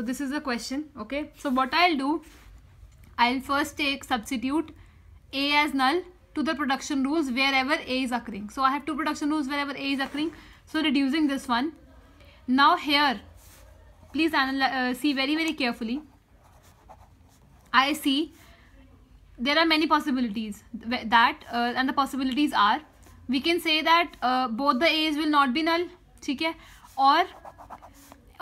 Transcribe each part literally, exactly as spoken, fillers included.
So this is the question. Okay, so what I'll do, I'll first take substitute A as null to the production rules wherever A is occurring. So I have two production rules wherever A is occurring, so reducing this one. Now here, please analyze, uh, see very very carefully. I see there are many possibilities that uh, and the possibilities are, we can say that uh, both the A's will not be null, okay, or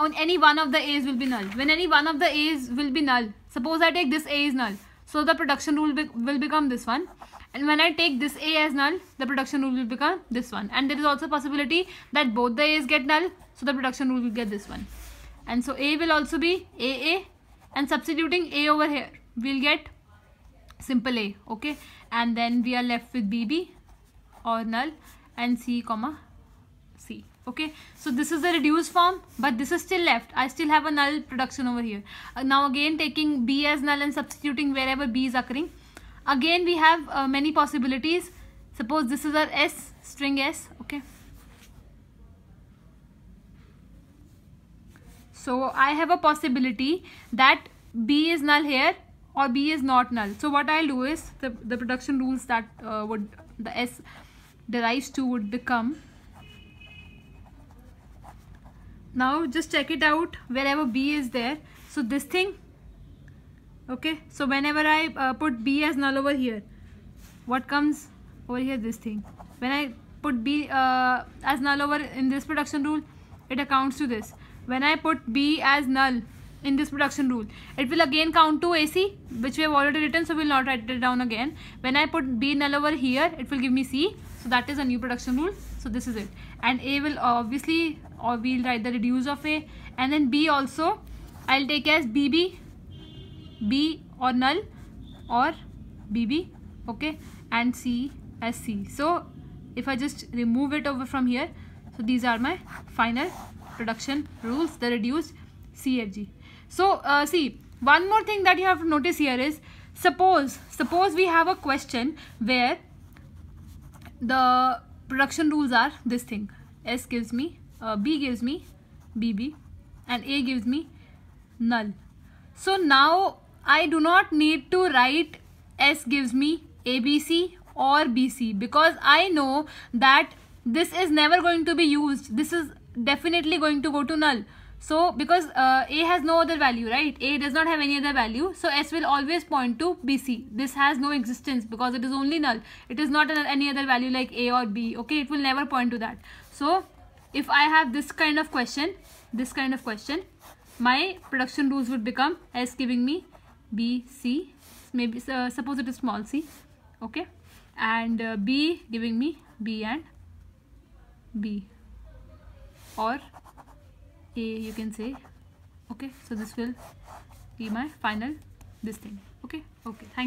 on any one of the A's will be null. When any one of the A's will be null, suppose I take this A is null, so the production rule be will become this one, and when I take this A as null, the production rule will become this one. And there is also a possibility that both the A's get null, so the production rule will get this one. And so A will also be A A, and substituting A over here, we'll get simple A, okay, and then we are left with B B or null and C comma C. Okay, so this is the reduced form, but this is still left. I still have a null production over here. Uh, now again taking B as null and substituting wherever B is occurring. Again we have uh, many possibilities. Suppose this is our S, string S, okay. So I have a possibility that B is null here or B is not null. So what I'll do is, the, the production rules that uh, would, the S derives to would become, now just check it out wherever B is there, so this thing, okay, so whenever I uh, put B as null over here, what comes over here, this thing. When I put B uh, as null over in this production rule, it accounts to this. When I put B as null in this production rule, it will again count to A C, which we have already written, so we will not write it down again. When I put B null over here, it will give me C, so that is a new production rule. So this is it, and A will obviously, or we'll write the reduce of A, and then B also I'll take as B B, B or null or B B, okay, and C as C. So if I just remove it over from here, so these are my final production rules, the reduced C F G. So uh, see, one more thing that you have to notice here is, suppose suppose we have a question where the production rules are this thing. S gives me uh, B gives me B B and A gives me null. So now I do not need to write S gives me A B C or B C, because I know that this is never going to be used. This is definitely going to go to null. So because uh, A has no other value, right? A does not have any other value, so S will always point to B C. This has no existence because it is only null. It is not any other value like A or B, okay? It will never point to that. So if I have this kind of question, this kind of question, my production rules would become S giving me B C, maybe uh, suppose it is small c, okay, and uh, B giving me B and B or A, you can say, okay. So this will be my final this thing, okay okay thank you.